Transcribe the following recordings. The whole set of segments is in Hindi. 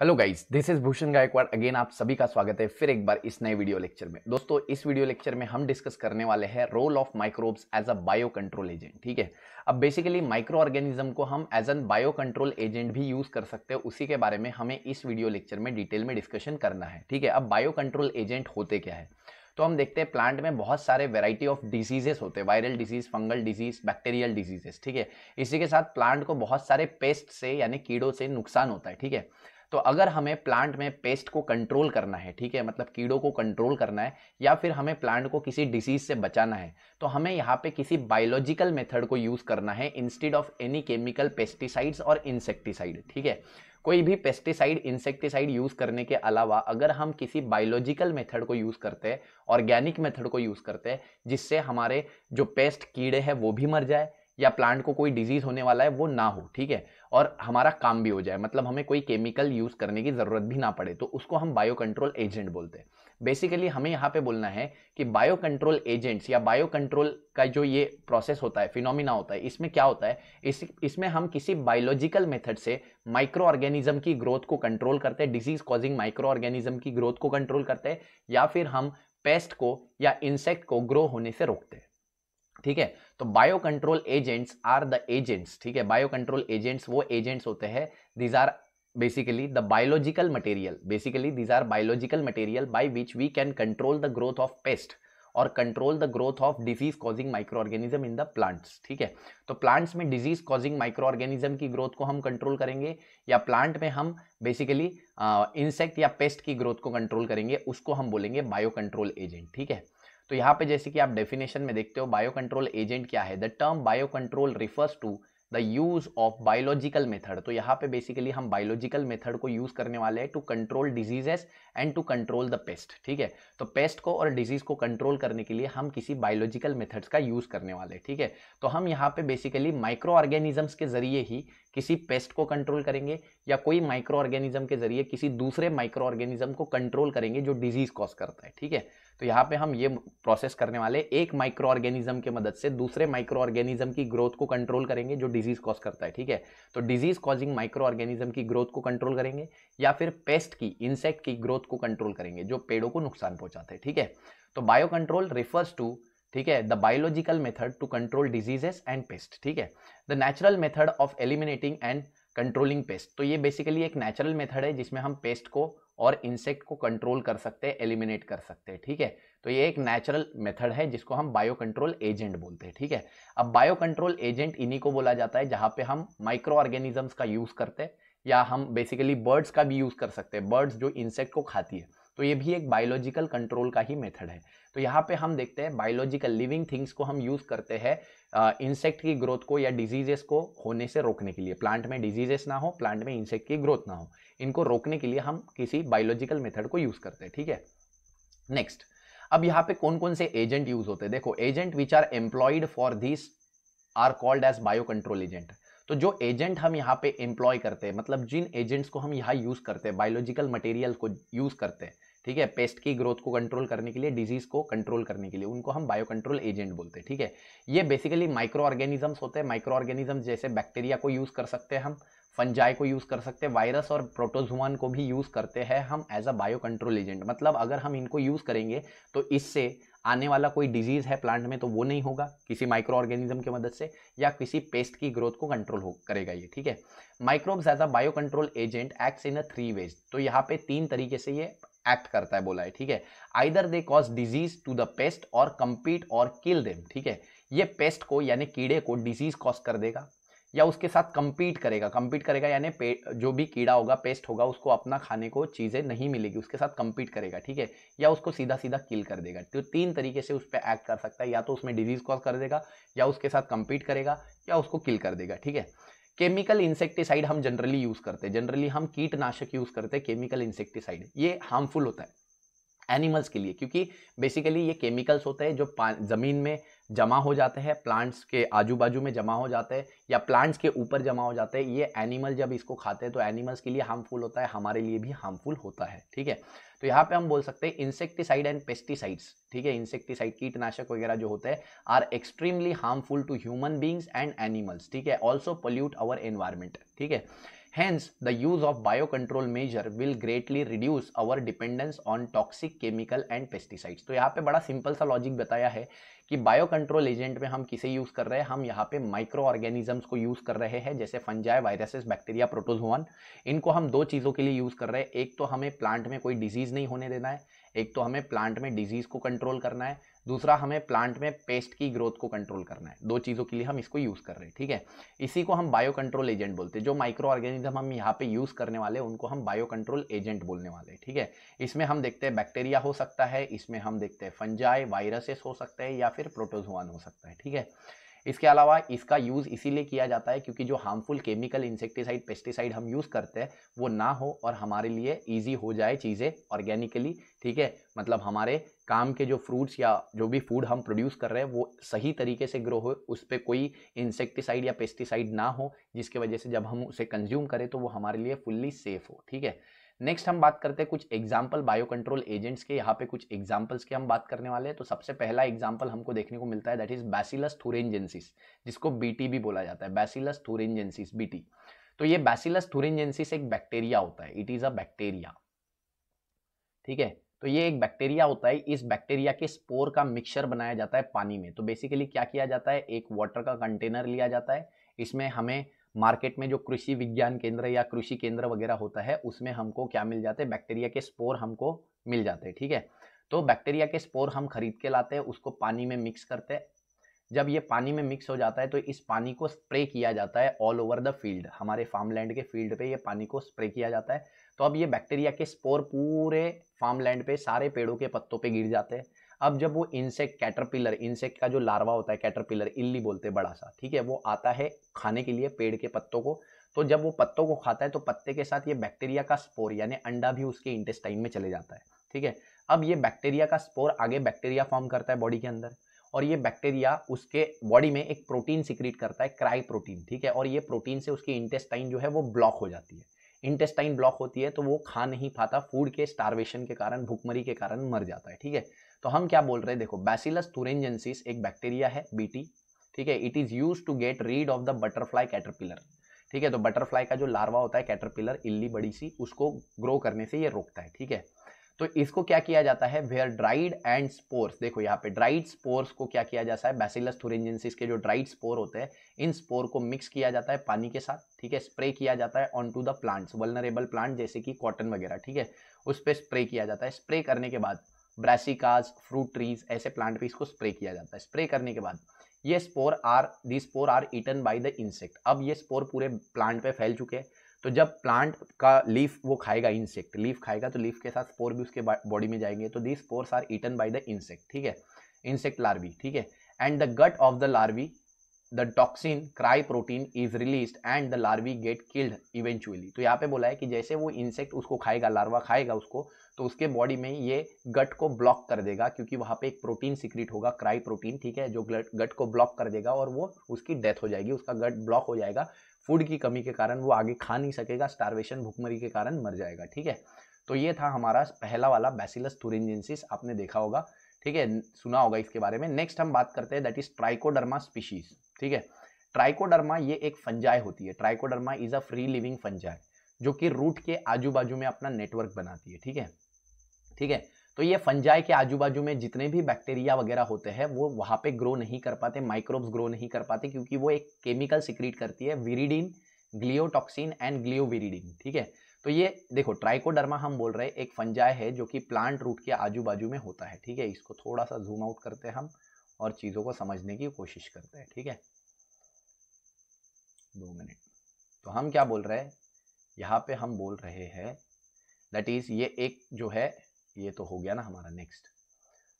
Hello guys, this is Bhushan Gaikwad. Again आप सभी का स्वागत है फिर एक बार इस नए वीडियो लेक्चर में। दोस्तों, इस वीडियो लेक्चर में हम डिस्कस करने वाले हैं role of microbes as a bio control agent. ठीक है, अब बेसिकली माइक्रो ऑर्गेनिज्म को हम as an bio control agent भी यूज कर सकते हैं, उसी के बारे में हमें इस वीडियो लेक्चर में डिटेल में डिस्कशन करना है। ठीक है, अब बायो कंट्रोल एजेंट होते क्या है तो हम देखते हैं प्लांट में बहुत सारे वैरायटी ऑफ डिजीजेस होते हैं, viral disease, fungal disease, bacterial diseases. ठीक है, इसी के साथ प्लांट को बहुत सारे पेस्ट से यानी कीड़ों से नुकसान होता है। ठीक है, तो अगर हमें प्लांट में पेस्ट को कंट्रोल करना है, ठीक है, मतलब कीड़ों को कंट्रोल करना है या फिर हमें प्लांट को किसी डिसीज से बचाना है, तो हमें यहाँ पे किसी बायोलॉजिकल मेथड को यूज़ करना है instead of any chemical pesticides और इंसेक्टिसाइड। ठीक है, कोई भी पेस्टिसाइड इंसेक्टिसाइड यूज़ करने के अलावा अगर हम किसी बायोलॉजिकल मेथड को यूज़ करते हैं, ऑर्गेनिक मेथड को यूज़ करते हैं, जिससे हमारे जो पेस्ट कीड़े हैं वो भी मर जाए या प्लांट को कोई डिजीज होने वाला है वो ना हो, ठीक है, और हमारा काम भी हो जाए, मतलब हमें कोई केमिकल यूज करने की जरूरत भी ना पड़े, तो उसको हम बायो कंट्रोल एजेंट बोलते हैं। बेसिकली हमें यहाँ पे बोलना है कि बायो कंट्रोल एजेंट्स या बायो कंट्रोल का जो ये प्रोसेस होता है, फिनोमिना होता है, इसमें क्या होता है, इसमें हम किसी बायोलॉजिकल मेथड से माइक्रो ऑर्गेनिज्म की ग्रोथ को कंट्रोल करते हैं, डिजीज कॉजिंग माइक्रो ऑर्गेनिज्म की ग्रोथ को कंट्रोल करते हैं, या फिर हम पेस्ट को या इंसेक्ट को ग्रो होने से रोकते हैं। ठीक है, तो bio control agents are the agents. ठीक है, बायो कंट्रोल एजेंट्स वो एजेंट्स होते हैं, these are basically the biological material, basically these are biological material by which we can control the growth of pest और control the growth of disease causing micro organism in the plants. ठीक है, तो प्लांट्स में डिजीज कॉजिंग माइक्रो ऑर्गेनिज्म की ग्रोथ को हम कंट्रोल करेंगे या प्लांट में हम बेसिकली इंसेक्ट या पेस्ट की ग्रोथ को कंट्रोल करेंगे, उसको हम बोलेंगे बायो कंट्रोल एजेंट। ठीक है, तो यहाँ पे जैसे कि आप डेफिनेशन में देखते हो बायो कंट्रोल एजेंट क्या है, the term bio control refers to the use of biological method. तो यहाँ पे बेसिकली हम बायोलॉजिकल मेथड को यूज करने वाले हैं to control diseases and to control the pest. ठीक है, तो पेस्ट को और डिजीज को कंट्रोल करने के लिए हम किसी बायोलॉजिकल मेथड्स का यूज करने वाले हैं। ठीक है, तो हम यहाँ पे बेसिकली माइक्रो ऑर्गेनिजम्स के जरिए ही किसी पेस्ट को कंट्रोल करेंगे या कोई माइक्रो ऑर्गेनिज्म के जरिए किसी दूसरे माइक्रो ऑर्गेनिज्म को कंट्रोल करेंगे जो डिजीज कॉज करता है। ठीक है, तो यहाँ पे हम ये प्रोसेस करने वाले एक माइक्रो ऑर्गेनिज्म के मदद से दूसरे माइक्रो ऑर्गेनिज्म की ग्रोथ को कंट्रोल करेंगे जो डिजीज कॉज करता है। ठीक है, तो डिजीज कॉजिंग माइक्रो ऑर्गेनिज्म की ग्रोथ को कंट्रोल करेंगे या फिर पेस्ट की, इंसेक्ट की ग्रोथ को कंट्रोल करेंगे जो पेड़ों को नुकसान पहुंचाते हैं। ठीक है, तो बायो कंट्रोल रिफर्स टू, ठीक है, the biological method to control diseases and pest. ठीक है, the natural method of eliminating and controlling pest. तो ये बेसिकली एक नेचुरल मेथड है जिसमें हम पेस्ट को और इंसेक्ट को कंट्रोल कर सकते हैं, एलिमिनेट कर सकते हैं। ठीक है, तो ये एक नेचुरल मेथड है जिसको हम बायो कंट्रोल एजेंट बोलते हैं। ठीक है, अब बायो कंट्रोल एजेंट इन्हीं को बोला जाता है जहाँ पे हम माइक्रो ऑर्गेनिजम्स का यूज करते हैं या हम बेसिकली बर्ड्स का भी यूज कर सकते हैं, बर्ड्स जो इंसेक्ट को खाती है, तो ये भी एक बायोलॉजिकल कंट्रोल का ही मेथड है। तो यहाँ पे हम देखते हैं बायोलॉजिकल लिविंग थिंग्स को हम यूज़ करते हैं इंसेक्ट की ग्रोथ को या डिजीजेस को होने से रोकने के लिए, प्लांट में डिजीजेस ना हो, प्लांट में इंसेक्ट की ग्रोथ ना हो, इनको रोकने के लिए हम किसी बायोलॉजिकल मेथड को यूज़ करते हैं। ठीक है, नेक्स्ट, अब यहाँ पे कौन कौन से एजेंट यूज़ होते हैं, देखो, agent which are employed for this are called as bio control agent. तो जो एजेंट हम यहाँ पे एम्प्लॉय करते हैं, मतलब जिन एजेंट्स को हम यहाँ यूज़ करते हैं, बायोलॉजिकल मटेरियल को यूज़ करते हैं, ठीक है, पेस्ट की ग्रोथ को कंट्रोल करने के लिए, डिजीज को कंट्रोल करने के लिए, उनको हम बायो कंट्रोल एजेंट बोलते हैं। ठीक है, ये बेसिकली माइक्रो ऑर्गेनिजम्स होते हैं। माइक्रो ऑर्गेनिजम्स जैसे बैक्टीरिया को यूज़ कर सकते हैं हम, फंजाई को यूज़ कर सकते हैं, वायरस और प्रोटोजुआन को भी यूज़ करते हैं हम as a bio control agent. मतलब अगर हम इनको यूज़ करेंगे तो इससे आने वाला कोई डिजीज़ है प्लांट में तो वो नहीं होगा किसी माइक्रो ऑर्गेनिज्म की मदद से, या किसी पेस्ट की ग्रोथ को कंट्रोल करेगा ये। ठीक है, microbes as a bio control agent acts in a three ways. तो यहाँ पे तीन तरीके से ये एक्ट करता है बोला है। ठीक है, either they cause disease to the pest और कम्पीट और किल देम। ठीक है, ये पेस्ट को यानी कीड़े को डिजीज कॉज कर देगा या उसके साथ कम्पीट करेगा। कम्पीट करेगा यानी जो भी कीड़ा होगा, पेस्ट होगा, उसको अपना खाने को चीज़ें नहीं मिलेगी, उसके साथ कम्पीट करेगा। ठीक है, या उसको सीधा सीधा किल कर देगा। तो तीन तरीके से उस पर एक्ट कर सकता है, या तो उसमें डिजीज कॉज कर देगा, या उसके साथ कम्पीट करेगा, या उसको किल कर देगा। ठीक है, केमिकल इंसेक्टिसाइड हम जनरली यूज़ करते हैं, जनरली हम कीटनाशक यूज़ करते हैं, केमिकल इंसेक्टिसाइड। ये हार्मफुल होता है एनिमल्स के लिए क्योंकि बेसिकली ये केमिकल्स होते हैं जो ज़मीन में जमा हो जाते हैं, प्लांट्स के आजू बाजू में जमा हो जाते हैं या प्लांट्स के ऊपर जमा हो जाते हैं। ये एनिमल जब इसको खाते हैं तो एनिमल्स के लिए हार्मफुल होता है, हमारे लिए भी हार्मफुल होता है। ठीक है, तो यहाँ पे हम बोल सकते हैं इंसेक्टिसाइड एंड पेस्टिसाइड्स, ठीक है, इंसेक्टिसाइड कीटनाशक वगैरह जो होते हैं are extremely harmful to human beings and animals. ठीक है, ऑल्सो पोल्यूट आवर एनवायरमेंट। ठीक है, Hence, the use of biocontrol measure will greatly reduce our dependence on toxic chemical and pesticides. तो यहाँ पे बड़ा सिंपल सा लॉजिक बताया है कि बायोकंट्रोल एजेंट में हम किसे यूज कर रहे हैं, हम यहाँ पे माइक्रो ऑर्गेनिजम्स को यूज कर रहे हैं, जैसे फंजाई, वायरसेस, बैक्टीरिया, प्रोटोजोआन। इनको हम दो चीज़ों के लिए यूज कर रहे हैं, एक तो हमें प्लांट में कोई डिजीज नहीं होने देना है, एक तो हमें प्लांट में डिजीज को कंट्रोल करना है, दूसरा हमें प्लांट में पेस्ट की ग्रोथ को कंट्रोल करना है। दो चीज़ों के लिए हम इसको यूज कर रहे हैं, ठीक है। इसी को हम बायो कंट्रोल एजेंट बोलते हैं। जो माइक्रो ऑर्गेनिज्म हम यहाँ पे यूज करने वाले उनको हम बायो कंट्रोल एजेंट बोलने वाले हैं, ठीक है। इसमें हम देखते हैं बैक्टीरिया हो सकता है, इसमें हम देखते हैं फंजाई, वायरसेस हो सकते हैं, या फिर प्रोटोजोआन हो सकता है, ठीक है। इसके अलावा इसका यूज़ इसीलिए किया जाता है क्योंकि जो हार्मफुल केमिकल, इंसेक्टिसाइड, पेस्टिसाइड हम यूज़ करते हैं वो ना हो और हमारे लिए इजी हो जाए चीज़ें ऑर्गेनिकली, ठीक है। मतलब हमारे काम के जो फ्रूट्स या जो भी फूड हम प्रोड्यूस कर रहे हैं वो सही तरीके से ग्रो हो, उस पर कोई इंसेक्टिसाइड या पेस्टिसाइड ना हो, जिसकी वजह से जब हम उसे कंज्यूम करें तो वो हमारे लिए फुल्ली सेफ हो, ठीक है। नेक्स्ट हम बात करते हैं कुछ एग्जाम्पल बायो कंट्रोल एजेंट्स के। यहाँ पे कुछ एग्जाम्पल्स के हम बात करने वाले हैं। तो सबसे पहला एग्जाम्पल हमको देखने को मिलता है दैट इज बैसिलस थूरेंजेंसिस, जिसको बीटी भी बोला जाता है, बैसिलस थूरेंजेंसिस बीटी। तो ये बैसिलस थूरेंजेंसिस एक बैक्टीरिया होता है, इट इज अ बैक्टीरिया, ठीक है। तो ये एक बैक्टीरिया होता है, इस बैक्टीरिया के स्पोर का मिक्सचर बनाया जाता है पानी में। तो बेसिकली क्या किया जाता है, एक वाटर का कंटेनर लिया जाता है, इसमें हमें मार्केट में जो कृषि विज्ञान केंद्र या कृषि केंद्र वगैरह होता है उसमें हमको क्या मिल जाते हैं, बैक्टीरिया के स्पोर हमको मिल जाते हैं, ठीक है। तो बैक्टीरिया के स्पोर हम खरीद के लाते हैं, उसको पानी में मिक्स करते हैं। जब ये पानी में मिक्स हो जाता है तो इस पानी को स्प्रे किया जाता है ऑल ओवर द फील्ड, हमारे फार्मलैंड के फील्ड पे ये पानी को स्प्रे किया जाता है। तो अब ये बैक्टीरिया के स्पोर पूरे फार्मलैंड पे, सारे पेड़ों के पत्तों पे गिर जाते हैं। अब जब वो इंसेक्ट, कैटरपिलर, इंसेक्ट का जो लार्वा होता है, कैटरपिलर, इल्ली बोलते हैं बड़ा सा, ठीक है, वो आता है खाने के लिए पेड़ के पत्तों को। तो जब वो पत्तों को खाता है तो पत्ते के साथ ये बैक्टीरिया का स्पोर यानी अंडा भी उसके इंटेस्टाइन में चले जाता है, ठीक है। अब ये बैक्टीरिया का स्पोर आगे बैक्टीरिया फॉर्म करता है बॉडी के अंदर, और ये बैक्टीरिया उसके बॉडी में एक प्रोटीन सिक्रीट करता है, क्राई प्रोटीन, ठीक है। और ये प्रोटीन से उसकी इंटेस्टाइन जो है वो ब्लॉक हो जाती है, इंटेस्टाइन ब्लॉक होती है तो वो खा नहीं पाता, फूड के स्टार्वेशन के कारण, भूखमरी के कारण मर जाता है, ठीक है। तो हम क्या बोल रहे हैं, देखो बैसिलस थूरेंजेंसिस एक बैक्टीरिया है बीटी, ठीक है। It is use to get rid of the butterfly caterpillar, ठीक है। तो बटरफ्लाई का जो लार्वा होता है कैटरपिलर, इल्ली बड़ी सी, उसको ग्रो करने से ये रोकता है, ठीक है। तो इसको क्या किया जाता है, वेयर ड्राइड एंड स्पोर्स, देखो यहाँ पे ड्राइड स्पोर्स को क्या किया जाता है, बैसिलस थूरेंजेंसिस के जो ड्राइड स्पोर होते हैं इन स्पोर को मिक्स किया जाता है पानी के साथ, ठीक है। स्प्रे किया जाता है on to the plants, vulnerable plant जैसे कि कॉटन वगैरह, ठीक है, उस पर स्प्रे किया जाता है। स्प्रे करने के बाद ब्रासिकास, फ्रूट ट्रीज, ऐसे प्लांट पे इसको स्प्रे किया जाता है। स्प्रे करने के बाद ये spore are eaten by the insect. अब ये स्पोर पूरे प्लांट पे फैल चुके हैं, तो जब प्लांट का लीफ वो खाएगा, इंसेक्ट लीफ खाएगा तो लीफ के साथ स्पोर भी उसके बॉडी में जाएंगे। तो this spores are eaten by the insect, ठीक है, इंसेक्ट लार्वी, ठीक है। And the gut of the larvae the toxin cry protein is released and the larvae get killed eventually. तो यहाँ पे बोला है कि जैसे वो इंसेक्ट उसको खाएगा, लार्वा खाएगा उसको, तो उसके बॉडी में ये गट को ब्लॉक कर देगा, क्योंकि वहाँ पे एक प्रोटीन सीक्रेट होगा, क्राई प्रोटीन, ठीक है, जो गट को ब्लॉक कर देगा और वो उसकी डेथ हो जाएगी, उसका गट ब्लॉक हो जाएगा। फूड की कमी के कारण वो आगे खा नहीं सकेगा, स्टार्वेशन, भूखमरी के कारण मर जाएगा, ठीक है। तो ये था हमारा पहला वाला बैसिलस थूरेंजेंसिस, आपने देखा होगा, ठीक है, सुना होगा इसके बारे में। नेक्स्ट हम बात करते हैं दैट इज ट्राइकोडर्मा स्पीशीज, ठीक है। ट्राइकोडर्मा ये एक फंजाई होती है, trichoderma is a free living fungi जो कि रूट के आजू बाजू में अपना नेटवर्क बनाती है, ठीक है, ठीक है। तो ये फंजाई के आजू बाजू में जितने भी बैक्टीरिया वगैरह होते हैं वो वहाँ पे ग्रो नहीं कर पाते, माइक्रोब्स ग्रो नहीं कर पाते, क्योंकि वो एक केमिकल सिक्रीट करती है, विरिडिन, ग्लियोटॉक्सीन एंड ग्लियोविरिडिन, ठीक है। तो ये देखो ट्राइकोडर्मा हम बोल रहे हैं एक फंजाई है जो कि प्लांट रूट के आजू बाजू में होता है, ठीक है। इसको थोड़ा सा जूम आउट करते हैं हम और चीज़ों को समझने की कोशिश करते हैं, ठीक है, 2 मिनट। तो हम क्या बोल रहे हैं यहाँ पे, हम बोल रहे हैं दैट इज ये एक जो है, ये तो हो गया ना हमारा। नेक्स्ट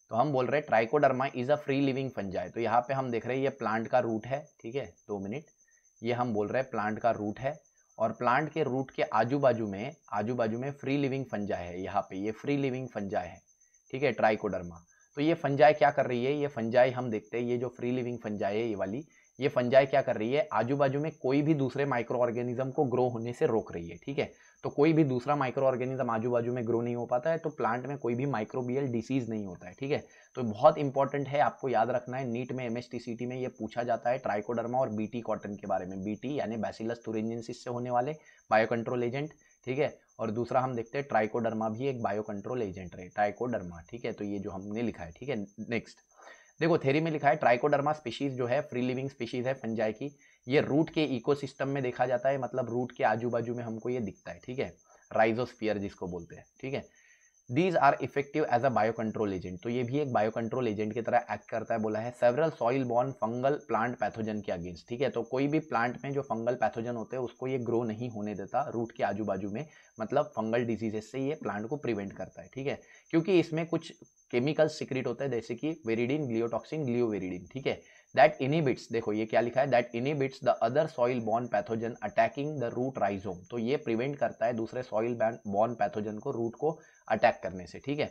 तो हम बोल रहे हैं trichoderma is a free living fungi. तो यहाँ पे हम देख रहे हैं ये प्लांट का रूट है, ठीक है, 2 मिनट, ये हम बोल रहे हैं प्लांट का रूट है, और प्लांट के रूट के आजू बाजू में फ्री लिविंग फंजाई है। यहाँ पे ये फ्री लिविंग फंजाई है, ठीक है, ट्राइकोडर्मा। तो ये फंजाई क्या कर रही है, ये फंजाई हम देखते हैं, ये जो फ्री लिविंग फंजाई है ये वाली, ये फंजाई क्या कर रही है, आजू बाजू में कोई भी दूसरे माइक्रो ऑर्गेनिज्म को ग्रो होने से रोक रही है, ठीक है। तो कोई भी दूसरा माइक्रो ऑर्गेनिज्म आजू बाजू में ग्रो नहीं हो पाता है, तो प्लांट में कोई भी माइक्रोबियल डिसीज नहीं होता है। ठीक है, तो बहुत इंपॉर्टेंट है, आपको याद रखना है। नीट में MSTCT में ये पूछा जाता है ट्राइकोडर्मा और बीटी कॉटन के बारे में। बीटी यानी बैसिलस थूरेंजेंसिस से होने वाले बायोकंट्रोल एजेंट, ठीक है, और दूसरा हम देखते हैं ट्राइकोडर्मा भी एक बायोकंट्रोल एजेंट है, ट्राइकोडर्मा। ठीक है, तो ये जो हमने लिखा है, ठीक है। नेक्स्ट देखो, थ्योरी में लिखा है ट्राइकोडर्मा स्पीशीज जो है फ्री लिविंग स्पीशीज है फंजाई की। ये रूट के इकोसिस्टम में देखा जाता है, मतलब रूट के आजू बाजू में हमको ये दिखता है, ठीक है, राइजोस्फीयर जिसको बोलते हैं। ठीक है, these are effective as a biocontrol agent, तो ये भी एक बायोकंट्रोल एजेंट की तरह एक्ट करता है, बोला है। Several soil borne fungal plant pathogen के अगेंस्ट, ठीक है, तो कोई भी प्लांट में जो फंगल पैथोजन होते हैं उसको ये ग्रो नहीं होने देता रूट के आजू बाजू में, मतलब फंगल डिजीजेस से ये प्लांट को प्रिवेंट करता है। ठीक है, क्योंकि इसमें कुछ केमिकल्स सीक्रेट होते हैं जैसे कि विरिडिन, ग्लियोटॉक्सीन, ग्लियोविरिडिन, ठीक है, दैट इनिबिट्स, देखो ये क्या लिखा है, that inhibits the other soil borne pathogen attacking the root rhizome, तो ये प्रिवेंट करता है दूसरे सॉइल बॉर्न पैथोजन को रूट को अटैक करने से। ठीक है,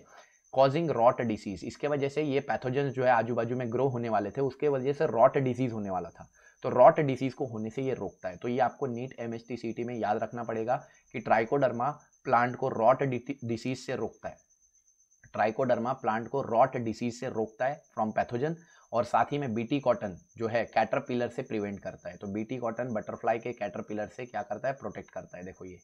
कॉजिंग रॉट डिसीज, इसके वजह से ये पैथोजन जो है आजू बाजू में ग्रो होने वाले थे, उसके वजह से रॉट डिसीज होने वाला था, तो रॉट डिसीज को होने से ये रोकता है। तो ये आपको नीट MSTCT में याद रखना पड़ेगा कि ट्राइकोडर्मा प्लांट को रॉट डिसीज से रोकता है, ट्राइकोडर्मा प्लांट को रॉट डिसीज से रोकता है फ्रॉम पैथोजन, और साथ ही में बीटी कॉटन जो है कैटरपिलर से प्रिवेंट करता है। तो बीटी कॉटन बटरफ्लाई के कैटरपिलर से क्या करता है, प्रोटेक्ट करता है। देखो ये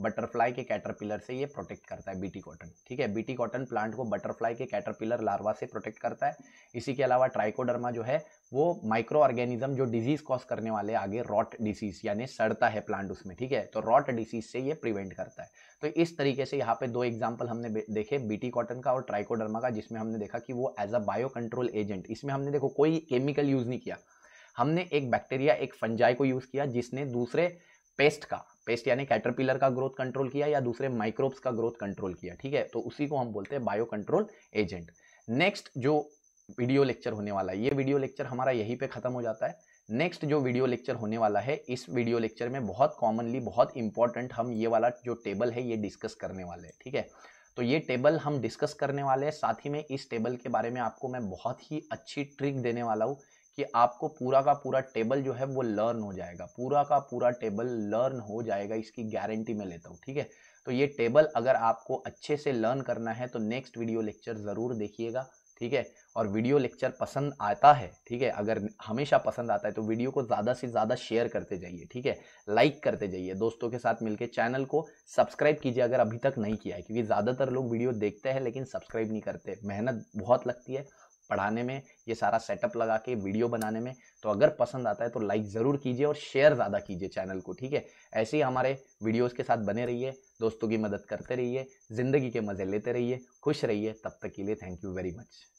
बटरफ्लाई के कैटरपिलर से ये प्रोटेक्ट करता है बीटी कॉटन, ठीक है, बीटी कॉटन प्लांट को बटरफ्लाई के कैटरपिलर लार्वा से प्रोटेक्ट करता है। इसी के अलावा ट्राइकोडर्मा जो है वो माइक्रो ऑर्गेनिज्म जो डिजीज कॉज करने वाले आगे रॉट डिसीज यानी सड़ता है प्लांट उसमें, ठीक है, तो रॉट डिसीज से ये प्रिवेंट करता है। तो इस तरीके से यहाँ पे दो एग्जाम्पल हमने देखे, बीटी कॉटन का और ट्राइकोडर्मा का, जिसमें हमने देखा कि वो as a bio control agent, इसमें हमने देखो कोई केमिकल यूज नहीं किया, हमने एक बैक्टीरिया एक फंजाई को यूज किया जिसने दूसरे पेस्ट यानी कैटरपिलर का ग्रोथ कंट्रोल किया या दूसरे माइक्रोब्स का ग्रोथ कंट्रोल किया, ठीक है, तो उसी को हम बोलते हैं बायो कंट्रोल एजेंट। नेक्स्ट जो वीडियो लेक्चर होने वाला है, ये वीडियो लेक्चर हमारा यहीं पे खत्म हो जाता है। नेक्स्ट जो वीडियो लेक्चर होने वाला है, इस वीडियो लेक्चर में बहुत कॉमनली बहुत इंपॉर्टेंट हम ये वाला जो टेबल है ये डिस्कस करने वाले हैं, ठीक है, तो ये टेबल हम डिस्कस करने वाले हैं। साथ ही में इस टेबल के बारे में आपको मैं बहुत ही अच्छी ट्रिक देने वाला हूँ कि आपको पूरा का पूरा टेबल जो है वो लर्न हो जाएगा, पूरा का पूरा टेबल लर्न हो जाएगा, इसकी गारंटी मैं लेता हूँ। ठीक है, तो ये टेबल अगर आपको अच्छे से लर्न करना है तो नेक्स्ट वीडियो लेक्चर ज़रूर देखिएगा, ठीक है, और वीडियो लेक्चर पसंद आता है, ठीक है, अगर हमेशा पसंद आता है तो वीडियो को ज़्यादा से ज़्यादा शेयर करते जाइए, ठीक है, लाइक करते जाइए, दोस्तों के साथ मिलकर चैनल को सब्सक्राइब कीजिए अगर अभी तक नहीं किया है, क्योंकि ज़्यादातर लोग वीडियो देखते हैं लेकिन सब्सक्राइब नहीं करते। मेहनत बहुत लगती है पढ़ाने में, ये सारा सेटअप लगा के वीडियो बनाने में, तो अगर पसंद आता है तो लाइक ज़रूर कीजिए और शेयर ज़्यादा कीजिए चैनल को, ठीक है। ऐसे ही हमारे वीडियोस के साथ बने रहिए, दोस्तों की मदद करते रहिए, ज़िंदगी के मज़े लेते रहिए, खुश रहिए। तब तक के लिए थैंक यू वेरी मच।